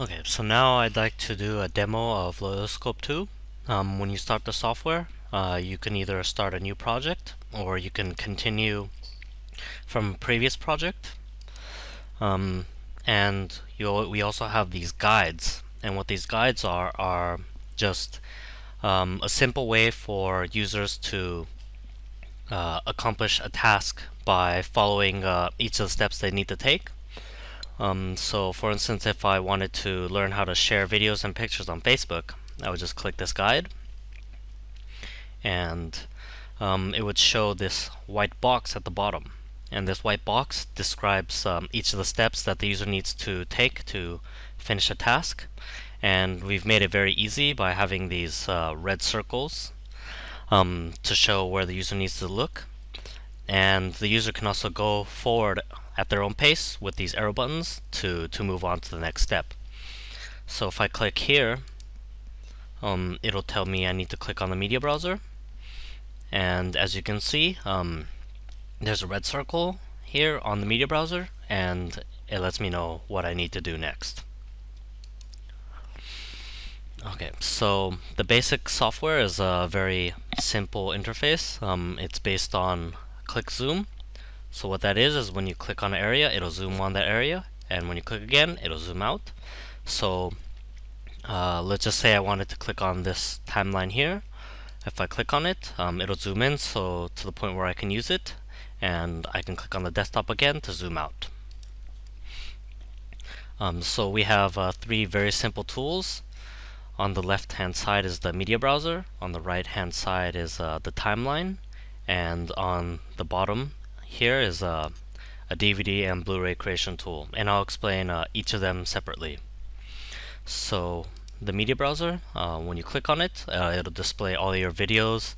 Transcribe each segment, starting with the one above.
Okay, so now I'd like to do a demo of LoiLoScope 2. When you start the software, you can either start a new project or you can continue from a previous project. And we also have these guides, and what these guides are just a simple way for users to accomplish a task by following each of the steps they need to take. So for instance, if I wanted to learn how to share videos and pictures on Facebook, I would just click this guide, and it would show this white box at the bottom, and this white box describes each of the steps that the user needs to take to finish a task. And we've made it very easy by having these red circles to show where the user needs to look, and the user can also go forward at their own pace with these arrow buttons to move on to the next step. So if I click here, it'll tell me I need to click on the media browser, and as you can see, there's a red circle here on the media browser, and it lets me know what I need to do next. Okay, so the basic software is a very simple interface. It's based on ClickZoom. So what that is when you click on an area, it'll zoom on that area, and when you click again, it'll zoom out. So let's just say I wanted to click on this timeline here. If I click on it, it'll zoom in so to the point where I can use it, and I can click on the desktop again to zoom out. So we have three very simple tools. On the left hand side is the media browser, on the right hand side is the timeline, and on the bottom here is a DVD and Blu-ray creation tool, and I'll explain each of them separately. So the media browser, when you click on it, it'll display all your videos,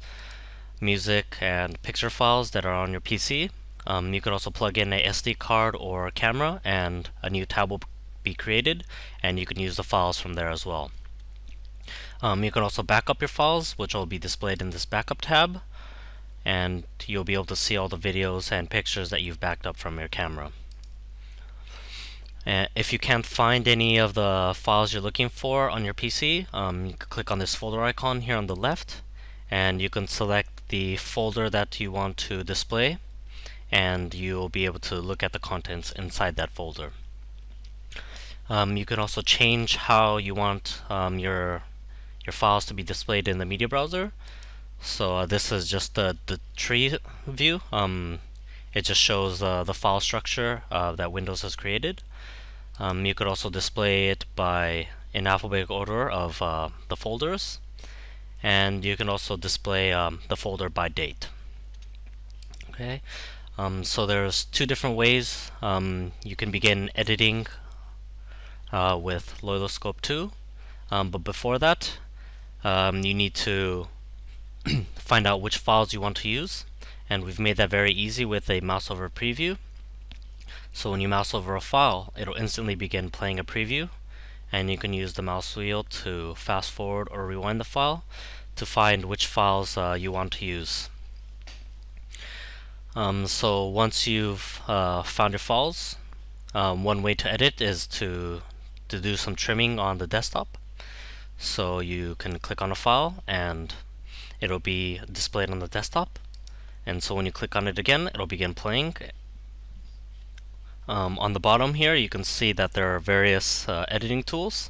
music, and picture files that are on your PC. You could also plug in a SD card or a camera, and a new tab will be created, and you can use the files from there as well. You can also back up your files, which will be displayed in this backup tab, and you'll be able to see all the videos and pictures that you've backed up from your camera. And if you can't find any of the files you're looking for on your PC, you can click on this folder icon here on the left, and you can select the folder that you want to display, and you'll be able to look at the contents inside that folder. You can also change how you want your files to be displayed in the media browser. So this is just the tree view. It just shows the file structure that Windows has created. You could also display it by in alphabetical order of the folders, and you can also display the folder by date. Okay, so there's two different ways you can begin editing with LoiLoScope 2, but before that, you need to find out which files you want to use, and we've made that very easy with a mouse over preview. So when you mouse over a file, it'll instantly begin playing a preview, and you can use the mouse wheel to fast forward or rewind the file to find which files you want to use. So once you've found your files, one way to edit is to do some trimming on the desktop. So you can click on a file, and it'll be displayed on the desktop, and so when you click on it again, it'll begin playing. On the bottom here, you can see that there are various editing tools.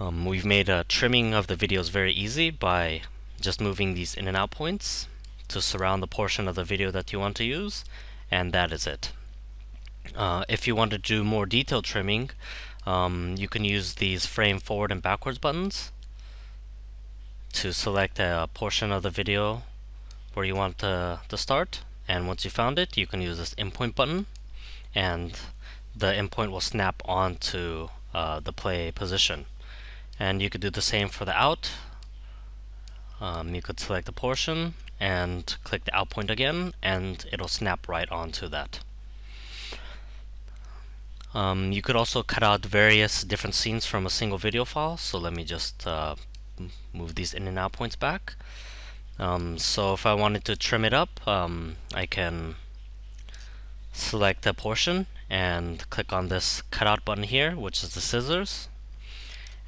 We've made a trimming of the videos very easy by just moving these in and out points to surround the portion of the video that you want to use, and that is it. If you want to do more detailed trimming, you can use these frame forward and backwards buttons to select a portion of the video where you want to start, and once you found it, you can use this endpoint button, and the endpoint will snap onto the play position. And you could do the same for the out. You could select a portion and click the out point again, and it'll snap right onto that. You could also cut out various different scenes from a single video file, so let me just move these in and out points back. So if I wanted to trim it up, I can select a portion and click on this cutout button here, which is the scissors,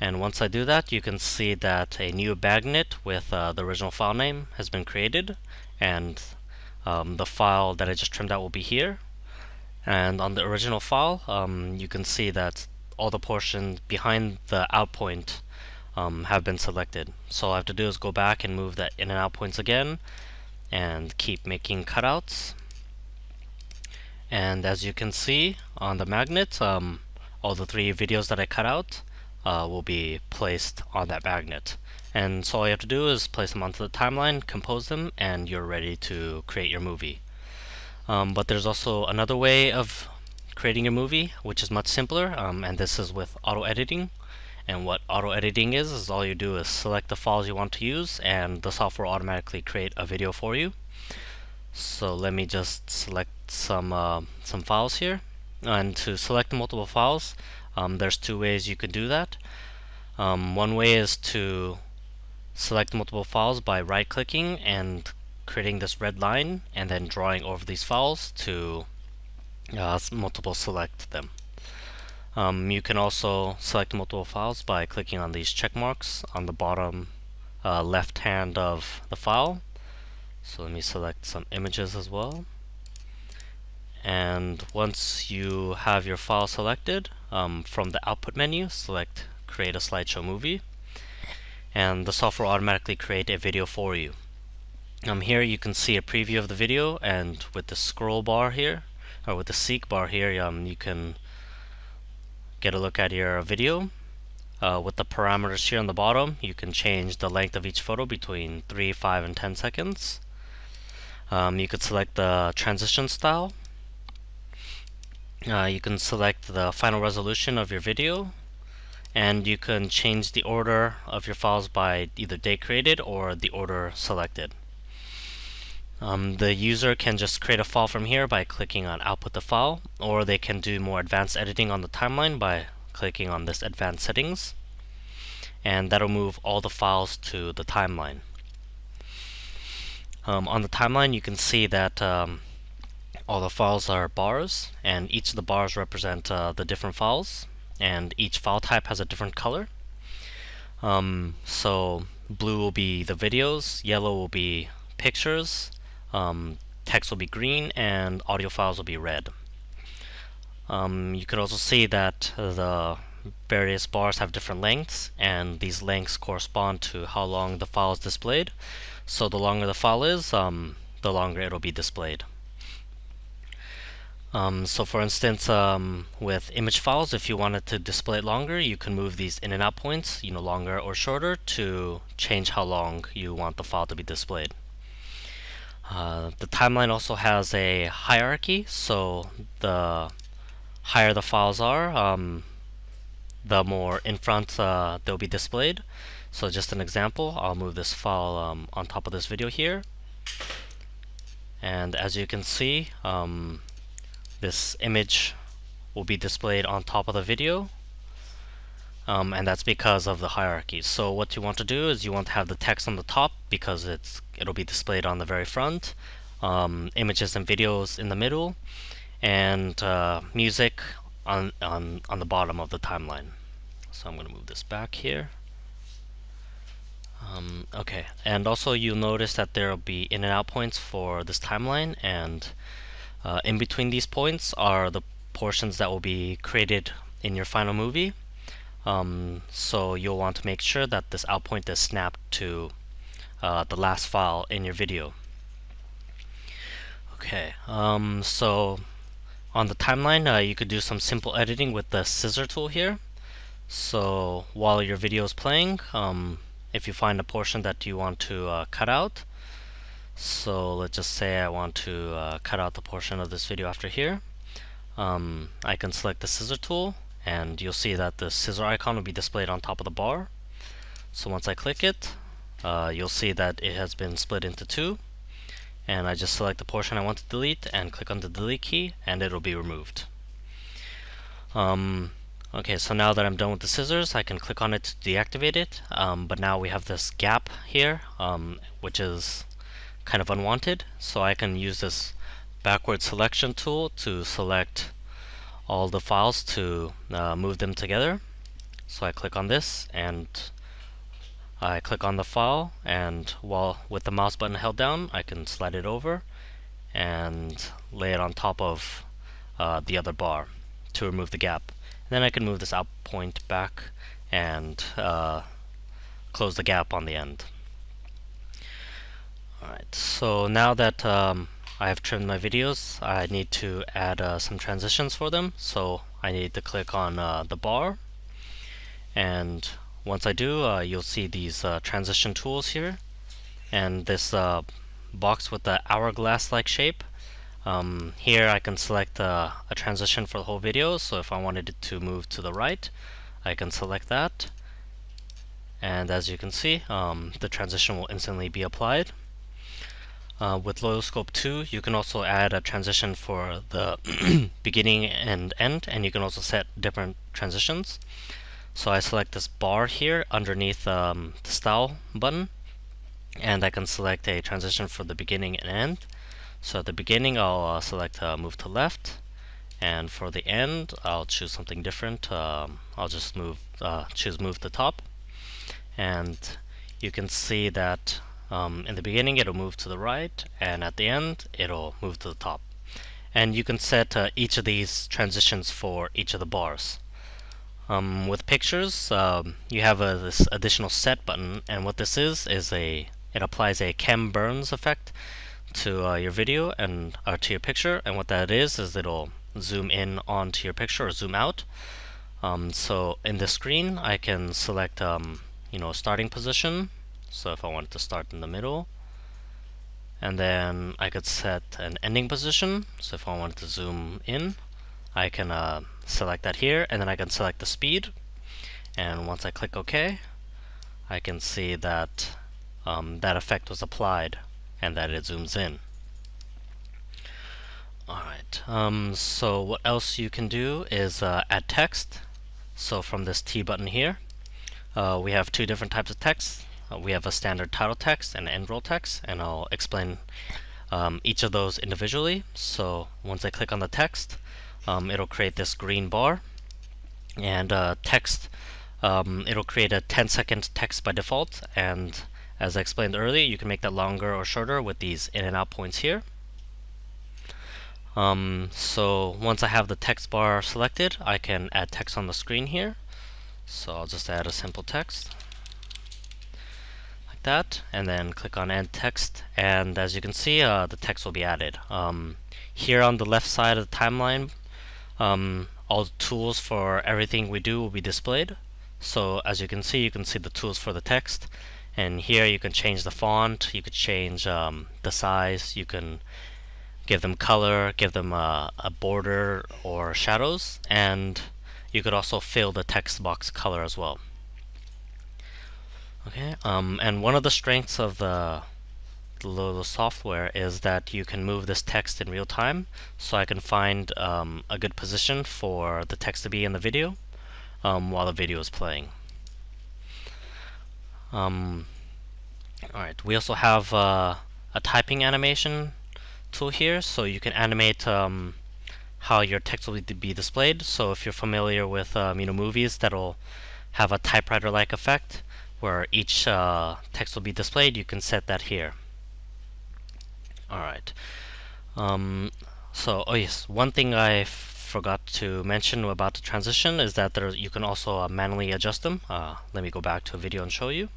And once I do that, you can see that a new bagnet with the original file name has been created, and the file that I just trimmed out will be here. And on the original file, you can see that all the portions behind the out point have been selected. So all I have to do is go back and move the in and out points again and keep making cutouts. And as you can see on the magnet, all the three videos that I cut out will be placed on that magnet. And so all you have to do is place them onto the timeline, compose them, and you're ready to create your movie. But there's also another way of creating your movie, which is much simpler, and this is with auto editing. And what auto editing is all you do is select the files you want to use, and the software will automatically create a video for you. So let me just select some files here. And to select multiple files, there's two ways you could do that. One way is to select multiple files by right-clicking and creating this red line, and then drawing over these files to multiple select them. You can also select multiple files by clicking on these check marks on the bottom left hand of the file. So let me select some images as well. And once you have your file selected, from the output menu, select Create a Slideshow Movie, and the software will automatically create a video for you. Here you can see a preview of the video, and with the scroll bar here, or with the seek bar here, you can get a look at your video. With the parameters here on the bottom, you can change the length of each photo between 3, 5, and 10 seconds. You could select the transition style. You can select the final resolution of your video, and you can change the order of your files by either date created or the order selected. The user can just create a file from here by clicking on output the file, or they can do more advanced editing on the timeline by clicking on this advanced settings, and that'll move all the files to the timeline. On the timeline you can see that all the files are bars, and each of the bars represent the different files, and each file type has a different color. So blue will be the videos, yellow will be pictures, text will be green, and audio files will be red. You can also see that the various bars have different lengths, and these lengths correspond to how long the file is displayed. So the longer the file is, the longer it'll be displayed. So for instance, with image files, if you wanted to display it longer, you can move these in and out points, longer or shorter, to change how long you want the file to be displayed. The timeline also has a hierarchy, so the higher the files are, the more in front they'll be displayed. So just an example, I'll move this file on top of this video here, and as you can see, this image will be displayed on top of the video, and that's because of the hierarchy. So what you want to do is you want to have the text on the top because it'll be displayed on the very front, images and videos in the middle, and music on the bottom of the timeline. So I'm going to move this back here. Okay, and also you'll notice that there will be in and out points for this timeline, and in between these points are the portions that will be created in your final movie. So you'll want to make sure that this out point is snapped to the last file in your video. Okay, so on the timeline you could do some simple editing with the scissor tool here. So while your video is playing, if you find a portion that you want to cut out, so let's just say I want to cut out the portion of this video after here, I can select the scissor tool, and you'll see that the scissor icon will be displayed on top of the bar. So once I click it, you'll see that it has been split into two, and I just select the portion I want to delete and click on the delete key, and it'll be removed. Okay, so now that I'm done with the scissors, I can click on it to deactivate it, but now we have this gap here, which is kind of unwanted, so I can use this backward selection tool to select all the files to move them together. So I click on this and I click on the file, and while with the mouse button held down I can slide it over and lay it on top of the other bar to remove the gap. And then I can move this out point back and close the gap on the end. Alright, so now that I have trimmed my videos, I need to add some transitions for them. So I need to click on the bar, and once I do, you'll see these transition tools here, and this box with the hourglass-like shape. Here I can select a transition for the whole video, so if I wanted it to move to the right, I can select that, and as you can see, the transition will instantly be applied. With LoiLoScope 2, you can also add a transition for the beginning and end, and you can also set different transitions. So I select this bar here underneath the style button, and I can select a transition for the beginning and end. So at the beginning I'll select move to left, and for the end I'll choose something different. I'll just choose move to top, and you can see that in the beginning it'll move to the right, and at the end it'll move to the top. And you can set each of these transitions for each of the bars. With pictures, you have this additional set button, and what this is it applies a Ken Burns effect to your video and to your picture. And what that is it'll zoom in onto your picture or zoom out. So in the screen, I can select a starting position. So if I wanted to start in the middle, and then I could set an ending position. So if I wanted to zoom in, I can select that here, and then I can select the speed, and once I click OK, I can see that that effect was applied and that it zooms in. Alright, so what else you can do is add text. So from this T button here, we have two different types of text. We have a standard title text and end roll text, and I'll explain each of those individually. So once I click on the text, it'll create this green bar, and text, it'll create a 10-second text by default, and as I explained earlier, you can make that longer or shorter with these in and out points here. So once I have the text bar selected, I can add text on the screen here. So I'll just add a simple text like that, and then click on add text, and as you can see, the text will be added. Here on the left side of the timeline, all the tools for everything we do will be displayed. So as you can see the tools for the text, and here you can change the font, you could change the size, you can give them color, give them a border or shadows, and you could also fill the text box color as well. Okay, and one of the strengths of the LoiLo software is that you can move this text in real time, so I can find a good position for the text to be in the video while the video is playing. Alright, we also have a typing animation tool here, so you can animate how your text will be displayed. So if you're familiar with movies, that'll have a typewriter-like effect where each text will be displayed, you can set that here. Alright, so one thing I forgot to mention about the transition is that you can also manually adjust them. Let me go back to a video and show you.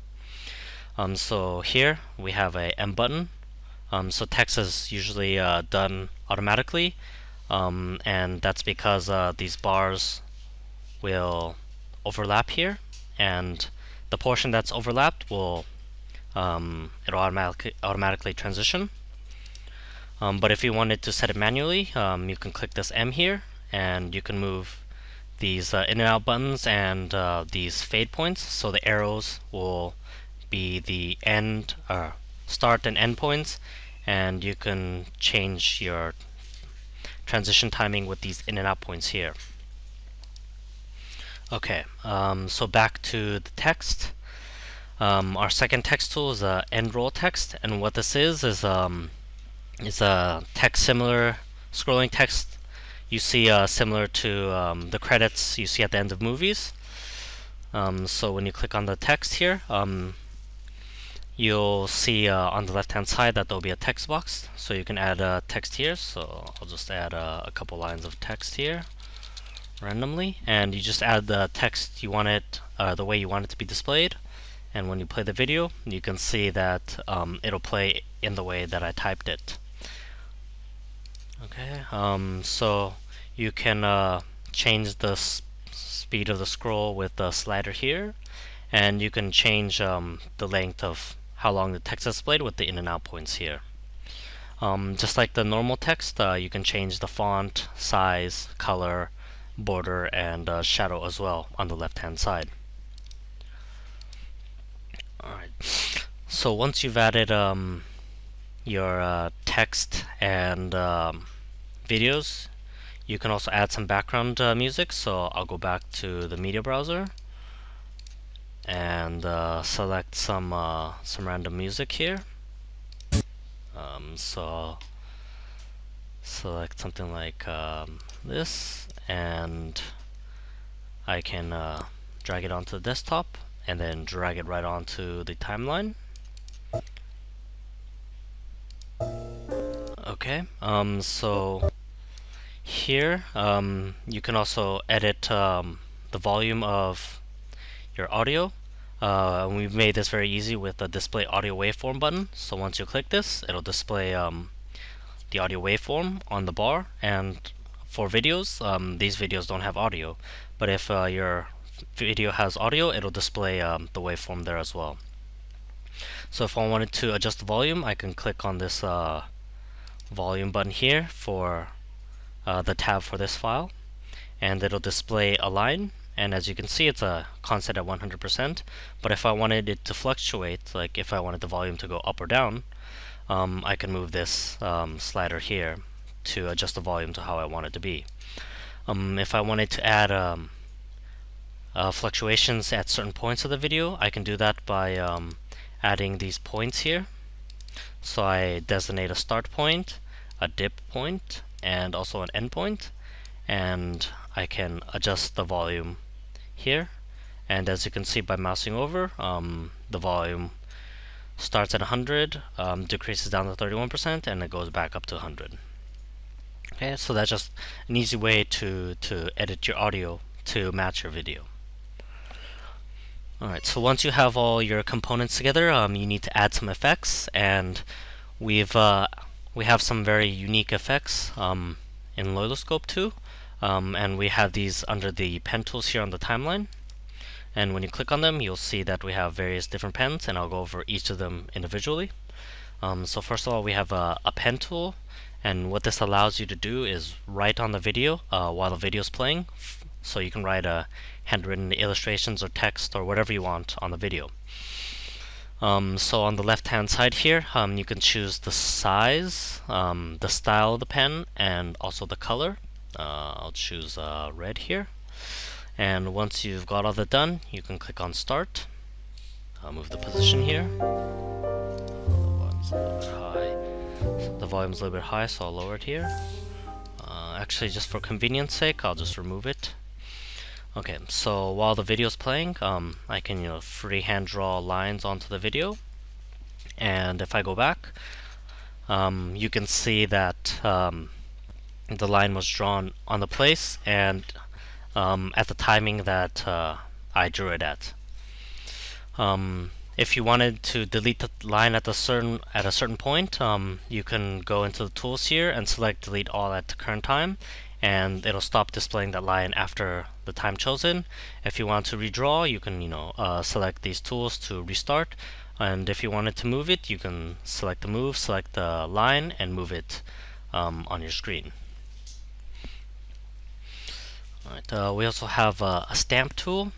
So here we have a M button. So text is usually done automatically, and that's because these bars will overlap here, and the portion that's overlapped will it'll automatically transition. But if you wanted to set it manually, you can click this M here, and you can move these in and out buttons and these fade points, so the arrows will be the start and end points, and you can change your transition timing with these in and out points here. Okay, so back to the text. Our second text tool is end roll text, and what this is a text similar, scrolling text you see similar to the credits you see at the end of movies. So when you click on the text here, you'll see on the left hand side that there'll be a text box, so you can add text here. So I'll just add a couple lines of text here randomly, and you just add the text you want it, the way you want it to be displayed. And when you play the video, you can see that it'll play in the way that I typed it. Okay, so you can change the speed of the scroll with the slider here, and you can change the length of how long the text is displayed with the in and out points here. Just like the normal text, you can change the font, size, color, border, and shadow as well on the left hand side. Alright, so once you've added your text and videos, you can also add some background music. So I'll go back to the media browser and select some random music here. So I'll select something like this, and I can drag it onto the desktop and then drag it right onto the timeline. Okay, so here you can also edit the volume of your audio. We've made this very easy with the display audio waveform button. So once you click this, it'll display the audio waveform on the bar. And for videos, these videos don't have audio, but if your video has audio, it'll display the waveform there as well. So if I wanted to adjust the volume, I can click on this volume button here for the tab for this file, and it'll display a line. And as you can see, it's a constant at 100%, but if I wanted it to fluctuate, like if I wanted the volume to go up or down, I can move this slider here to adjust the volume to how I want it to be. If I wanted to add fluctuations at certain points of the video, I can do that by adding these points here. So I designate a start point, a dip point, and also an end point, and I can adjust the volume here. And as you can see by mousing over, the volume starts at 100, decreases down to 31%, and it goes back up to 100. Okay, so that's just an easy way to edit your audio to match your video. Alright, so once you have all your components together, you need to add some effects, and we have some very unique effects in LoiLoScope 2, and we have these under the pen tools here on the timeline. And when you click on them, you'll see that we have various different pens, and I'll go over each of them individually. So first of all, we have a pen tool, and what this allows you to do is write on the video while the video is playing. So you can write handwritten illustrations or text or whatever you want on the video. So on the left hand side here, you can choose the size, the style of the pen, and also the color. I'll choose red here. And once you've got all that done, you can click on start. I'll move the position here. The volume's a little bit high, so I'll lower it here. Actually, just for convenience sake, I'll just remove it. Okay, so while the video is playing, I can freehand draw lines onto the video. And if I go back, you can see that the line was drawn on the place and at the timing that I drew it at. If you wanted to delete the line at a certain point, you can go into the tools here and select delete all at the current time, and it'll stop displaying that line after the time chosen. If you want to redraw, you can select these tools to restart, and if you wanted to move it, you can select the move, select the line, and move it on your screen. Alright, we also have a stamp tool,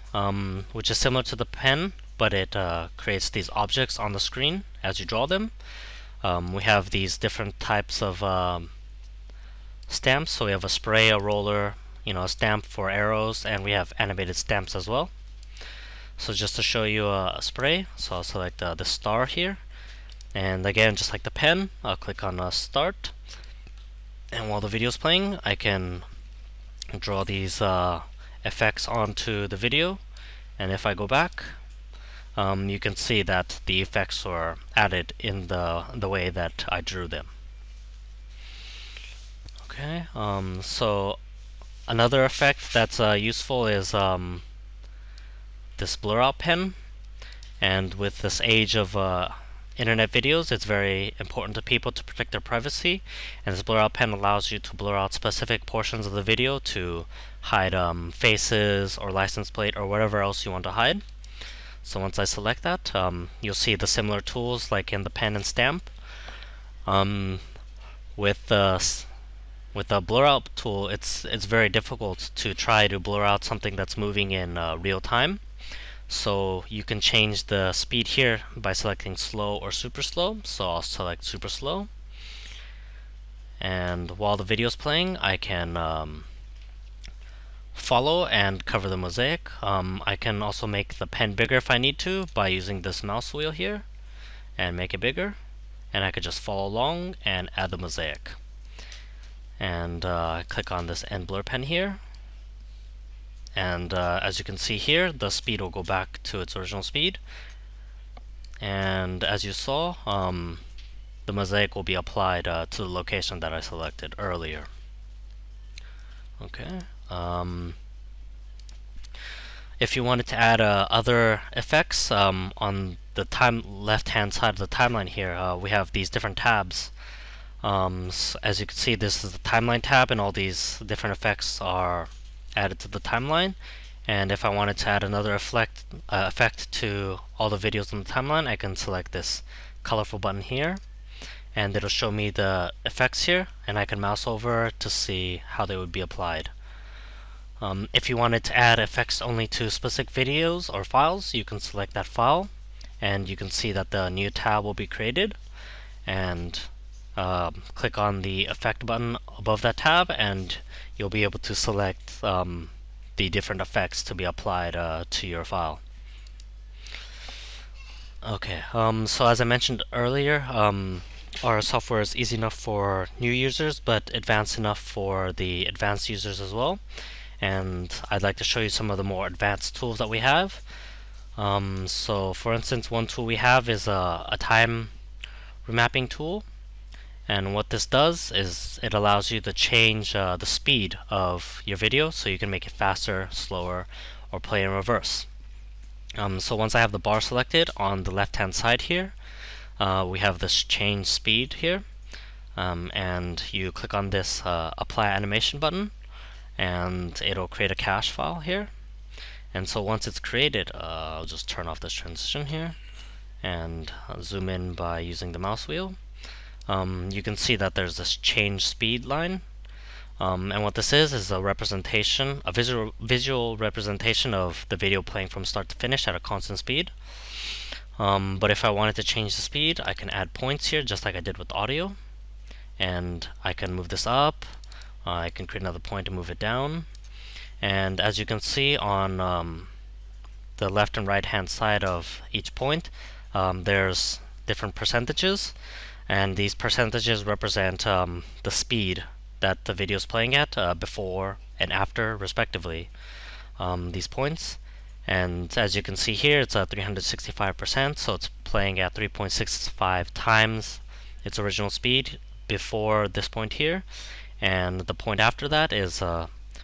which is similar to the pen, but it creates these objects on the screen as you draw them. We have these different types of stamps. So we have a spray, a roller, a stamp for arrows, and we have animated stamps as well. So just to show you a spray, so I'll select the star here, and again, just like the pen, I'll click on start, and while the video is playing, I can draw these effects onto the video, And if I go back, you can see that the effects are added in the way that I drew them. Okay, so another effect that's useful is this blur out pen, and with this age of internet videos, it's very important to people to protect their privacy, and this blur out pen allows you to blur out specific portions of the video to hide faces or license plate or whatever else you want to hide. So once I select that, you'll see the similar tools like in the pen and stamp. With the blur out tool, it's very difficult to try to blur out something that's moving in real time. So you can change the speed here by selecting slow or super slow. So I'll select super slow, and while the video's playing, I can follow and cover the mosaic. I can also make the pen bigger if I need to by using this mouse wheel here and make it bigger, and I could just follow along and add the mosaic. And click on this end blur pen here, and as you can see here, the speed will go back to its original speed, and as you saw, the mosaic will be applied to the location that I selected earlier. Okay, if you wanted to add other effects, on the left hand side of the timeline here, we have these different tabs. So as you can see, this is the timeline tab, and all these different effects are added to the timeline. And if I wanted to add another effect to all the videos on the timeline, I can select this colorful button here, and it'll show me the effects here, and I can mouse over to see how they would be applied. If you wanted to add effects only to specific videos or files, you can select that file, and you can see that the new tab will be created, and click on the effect button above that tab, and you'll be able to select the different effects to be applied to your file. Okay, so as I mentioned earlier, our software is easy enough for new users but advanced enough for the advanced users as well, and I'd like to show you some of the more advanced tools that we have. So for instance, one tool we have is a time remapping tool. And what this does is it allows you to change the speed of your video, so you can make it faster, slower, or play in reverse. So once I have the bar selected on the left hand side here, we have this change speed here, and you click on this apply animation button, and it'll create a cache file here. And so once it's created, I'll just turn off this transition here and zoom in by using the mouse wheel. You can see that there's this change speed line, and what this is a representation, a visual representation of the video playing from start to finish at a constant speed. But if I wanted to change the speed, I can add points here, just like I did with audio, and I can move this up. I can create another point to move it down, and as you can see on the left and right hand side of each point, there's different percentages. And these percentages represent the speed that the video is playing at before and after, respectively, these points. And as you can see here, it's at 365%, so it's playing at 3.65 times its original speed before this point here. And the point after that is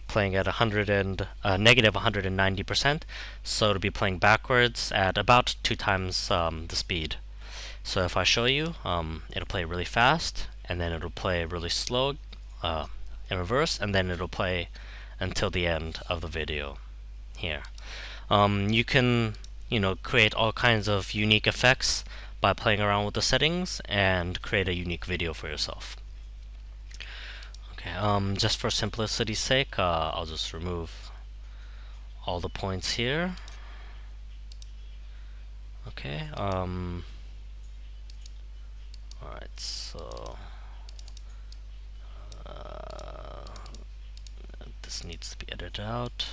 playing at negative 190%, so it'll be playing backwards at about 2 times the speed. So if I show you, it'll play really fast, and then it'll play really slow in reverse, and then it'll play until the end of the video here. You can, create all kinds of unique effects by playing around with the settings and create a unique video for yourself. Okay, just for simplicity's sake, I'll just remove all the points here. Okay. Alright, so this needs to be edited out.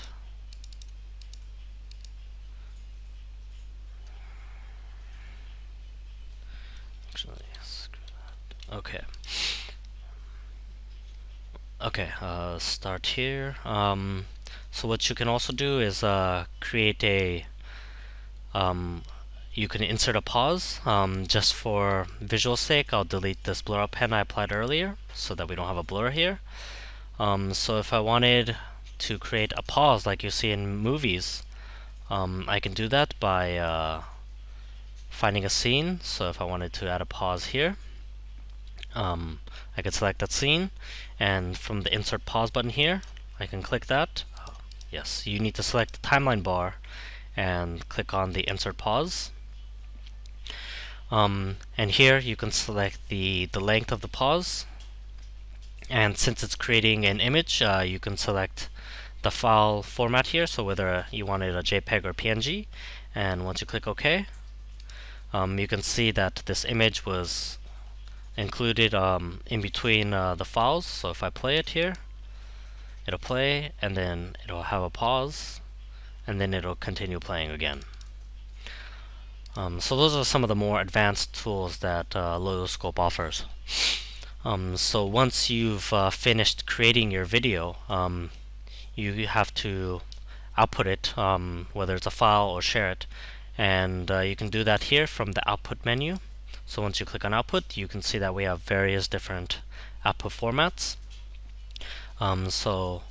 Actually, screw that. Okay. Okay, start here. So what you can also do is create a You can insert a pause. Just for visual sake, I'll delete this blur append I applied earlier so that we don't have a blur here. So if I wanted to create a pause like you see in movies, I can do that by finding a scene. So if I wanted to add a pause here, I could select that scene, and from the insert pause button here, I can click that. Yes, you need to select the timeline bar and click on the insert pause. And here you can select the length of the pause, and since it's creating an image, you can select the file format here, so whether you wanted a JPEG or PNG, and once you click OK, you can see that this image was included in between the files. So if I play it here, it'll play, and then it'll have a pause, and then it'll continue playing again. So those are some of the more advanced tools that LoiLoScope offers. So once you've finished creating your video, you have to output it, whether it's a file or share it, and you can do that here from the output menu. So once you click on output, you can see that we have various different output formats. So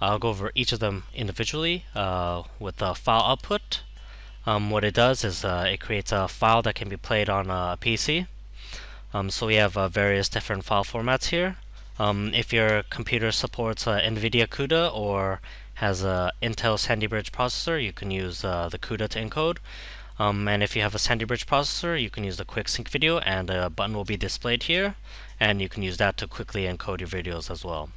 I'll go over each of them individually. With the file output, what it does is it creates a file that can be played on a PC. So we have various different file formats here. If your computer supports NVIDIA CUDA or has a Intel Sandy Bridge processor, you can use the CUDA to encode. And if you have a Sandy Bridge processor, you can use the Quick Sync video, and a button will be displayed here, and you can use that to quickly encode your videos as well.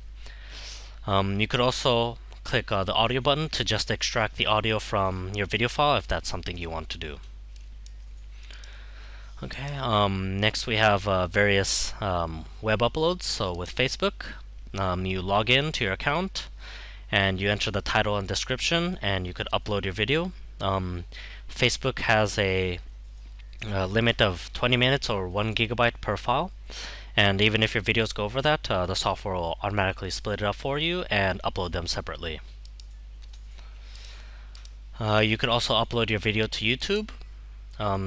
You could also click the audio button to just extract the audio from your video file if that's something you want to do. Okay, next we have various web uploads. So with Facebook, you log in to your account and you enter the title and description, and you could upload your video. Facebook has a limit of 20 minutes or 1 gigabyte per file, and even if your videos go over that, the software will automatically split it up for you and upload them separately. You could also upload your video to YouTube.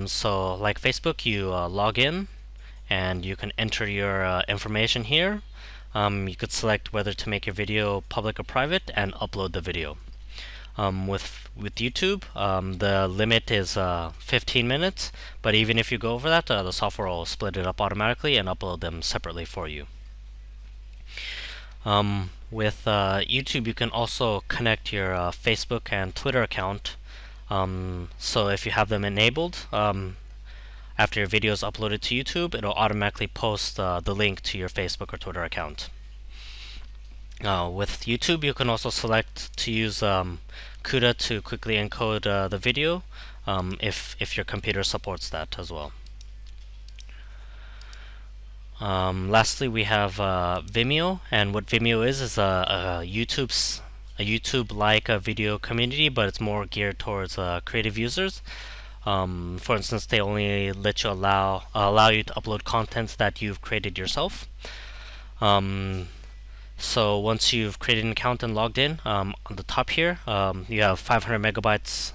So like Facebook, you log in and you can enter your information here. You could select whether to make your video public or private and upload the video. With YouTube, the limit is 15 minutes, but even if you go over that, the software will split it up automatically and upload them separately for you. With YouTube, you can also connect your Facebook and Twitter account. So if you have them enabled, after your video is uploaded to YouTube, it'll automatically post the link to your Facebook or Twitter account. With YouTube, you can also select to use CUDA to quickly encode the video, if your computer supports that as well. Lastly, we have Vimeo, and what Vimeo is a YouTube-like video community, but it's more geared towards creative users. For instance, they only let you allow you to upload content that you've created yourself. So once you've created an account and logged in, on the top here, you have 500 megabytes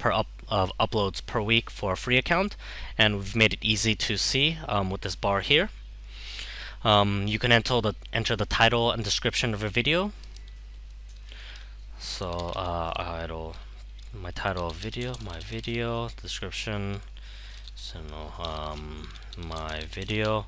of uploads per week for a free account, and we've made it easy to see with this bar here. You can enter the title and description of your video. So my title of video, my video, description, so my video.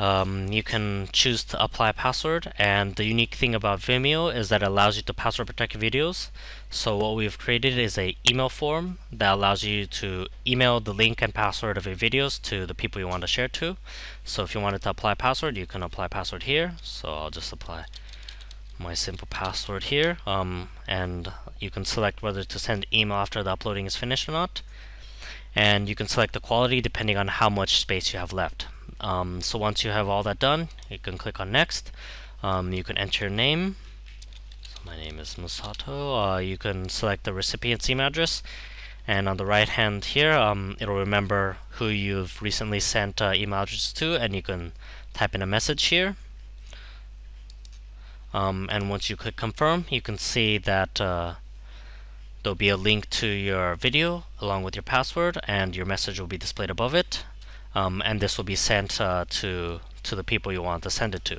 You can choose to apply a password, and the unique thing about Vimeo is that it allows you to password protect your videos. So what we've created is an email form that allows you to email the link and password of your videos to the people you want to share to. So if you wanted to apply a password, you can apply a password here. So I'll just apply my simple password here, and you can select whether to send email after the uploading is finished or not, and you can select the quality depending on how much space you have left. So once you have all that done, you can click on next. You can enter your name. So my name is Musato. You can select the recipient's email address, and on the right hand here, it'll remember who you've recently sent email address to, and you can type in a message here. And once you click confirm, you can see that There'll be a link to your video along with your password, and your message will be displayed above it, and this will be sent to the people you want to send it to.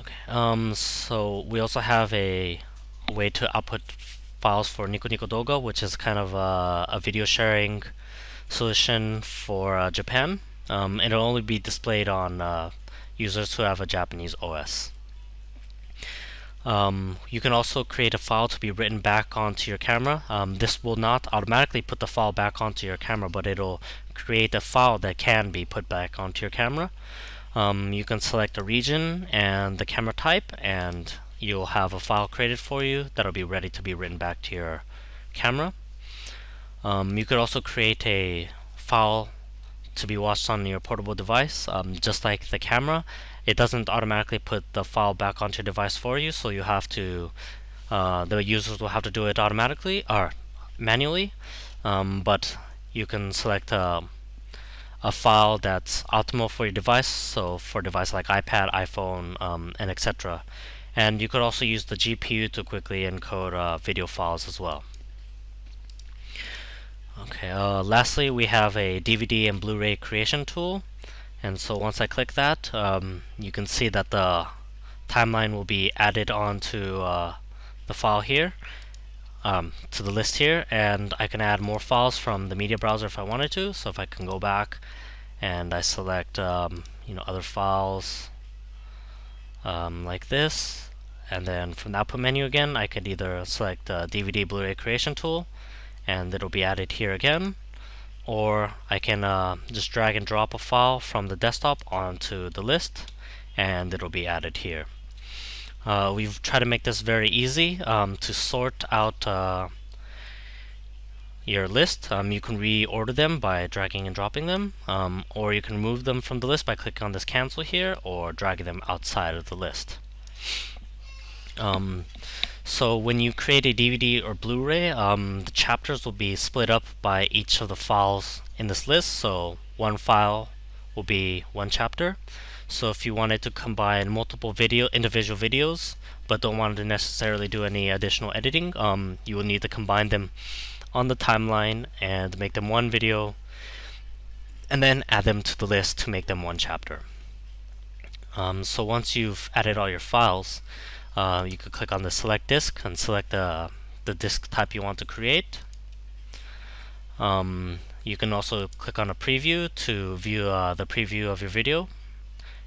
Okay. So we also have a way to output files for Nico Nico Douga, which is kind of a video sharing solution for Japan. It'll only be displayed on users who have a Japanese OS. You can also create a file to be written back onto your camera. This will not automatically put the file back onto your camera, but it'll create a file that can be put back onto your camera. You can select a region and the camera type, and you'll have a file created for you that'll be ready to be written back to your camera. You could also create a file to be watched on your portable device. Just like the camera, it doesn't automatically put the file back onto your device for you, so you have to, the users will have to do it automatically or manually, but you can select a file that's optimal for your device, so for a device like iPad, iPhone, and etc. And you could also use the GPU to quickly encode video files as well. Okay, lastly, we have a DVD and Blu-ray creation tool, and so once I click that, you can see that the timeline will be added onto the file here, to the list here, and I can add more files from the media browser if I wanted to. So if I can go back and I select other files like this, and then from the output menu again, I could either select the DVD Blu-ray creation tool, and it'll be added here again, or I can just drag and drop a file from the desktop onto the list, and it'll be added here. We've tried to make this very easy to sort out your list. You can reorder them by dragging and dropping them, or you can remove them from the list by clicking on this cancel here, or dragging them outside of the list. So when you create a DVD or Blu-ray, the chapters will be split up by each of the files in this list, so one file will be one chapter. So if you wanted to combine multiple individual videos, but don't want to necessarily do any additional editing, you will need to combine them on the timeline and make them one video, and then add them to the list to make them one chapter. So once you've added all your files, you could click on the select disk and select the disk type you want to create. You can also click on a preview to view the preview of your video,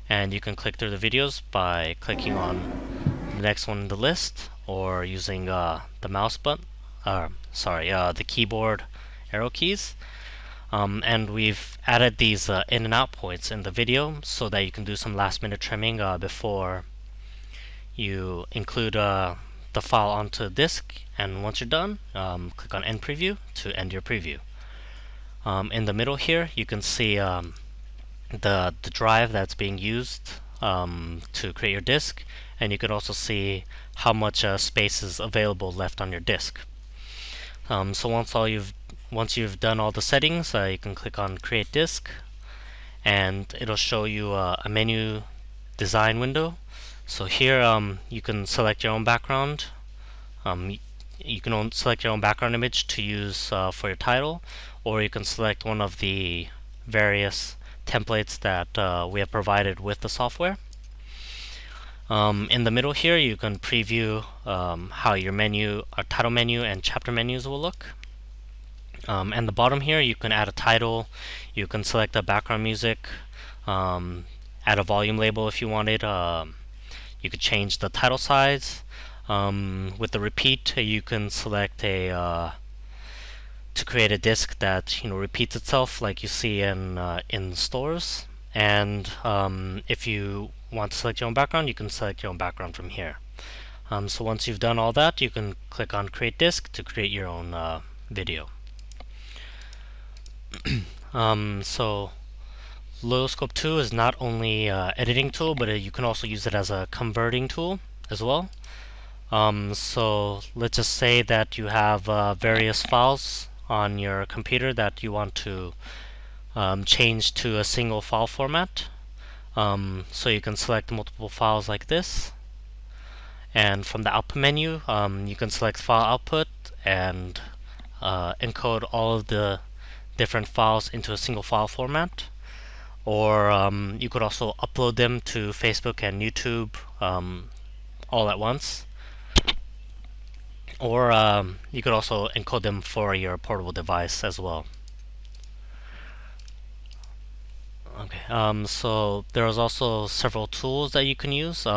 and you can click through the videos by clicking on the next one in the list, or using the mouse button, the keyboard arrow keys. And we've added these in and out points in the video so that you can do some last minute trimming before you include the file onto the disk, and once you're done, click on End Preview to end your preview. In the middle here, you can see the drive that's being used to create your disk, and you can also see how much space is available left on your disk. So once you've done all the settings, you can click on Create Disk, and it'll show you a menu design window. So here you can select your own background. You can select your own background image to use for your title, or you can select one of the various templates that we have provided with the software. In the middle here, you can preview how your menu, or title menu and chapter menus will look. And the bottom here, you can add a title, you can select the background music, add a volume label if you wanted. You could change the title size. With the repeat, you can select to create a disc that repeats itself, like you see in stores. And if you want to select your own background, you can select your own background from here. So once you've done all that, you can click on Create Disc to create your own video. So LoiLoScope 2 is not only an editing tool, but you can also use it as a converting tool as well. So let's just say that you have various files on your computer that you want to change to a single file format. So you can select multiple files like this, And from the output menu, you can select file output and encode all of the different files into a single file format. Or you could also upload them to Facebook and YouTube all at once. Or you could also encode them for your portable device as well. Okay, so there's also several tools that you can use.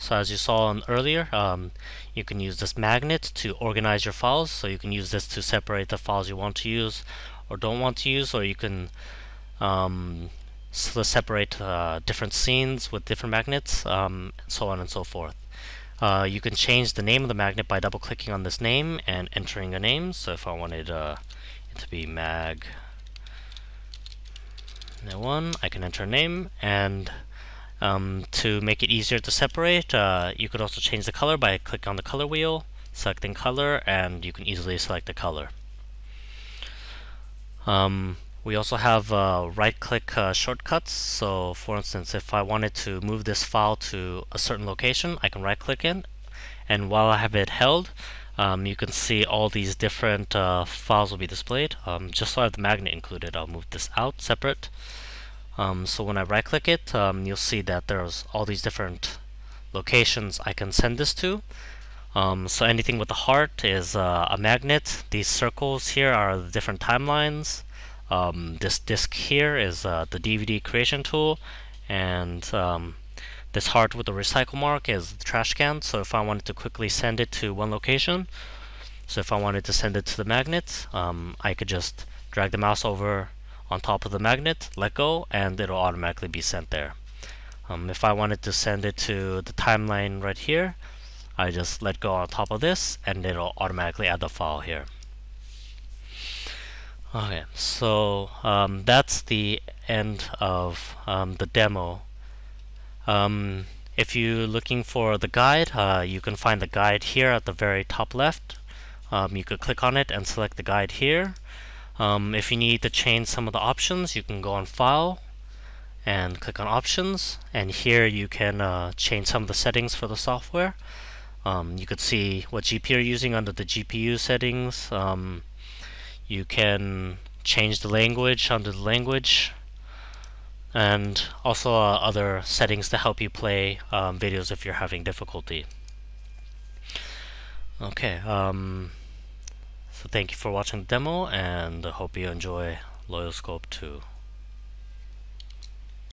So as you saw earlier, you can use this magnet to organize your files. So you can use this to separate the files you want to use or don't want to use, or you can separate different scenes with different magnets, so on and so forth. You can change the name of the magnet by double clicking on this name and entering your name. So if I wanted it to be Magnet 1, I can enter a name. And to make it easier to separate, you could also change the color by clicking on the color wheel, selecting color, and you can easily select the color. We also have right-click shortcuts. So for instance, if I wanted to move this file to a certain location, I can right-click it, and while I have it held, you can see all these different files will be displayed. Just so I have the magnet included, I'll move this out separate. So when I right-click it, you'll see that there's all these different locations I can send this to. So anything with the heart is a magnet. These circles here are the different timelines. This disc here is the DVD creation tool, and this heart with the recycle mark is the trash can. So if I wanted to quickly send it to one location, so if I wanted to send it to the magnet, I could just drag the mouse over on top of the magnet, let go, and it'll automatically be sent there. If I wanted to send it to the timeline right here, I just let go on top of this, and it'll automatically add the file here. Okay, so that's the end of the demo. If you're looking for the guide, you can find the guide here at the very top left. You could click on it and select the guide here. If you need to change some of the options, you can go on File and click on Options, and here you can change some of the settings for the software. You could see what GPU you're using under the GPU settings. You can change the language under the language, and also other settings to help you play videos if you're having difficulty. Okay, so thank you for watching the demo, and I hope you enjoy LoiLoScope 2.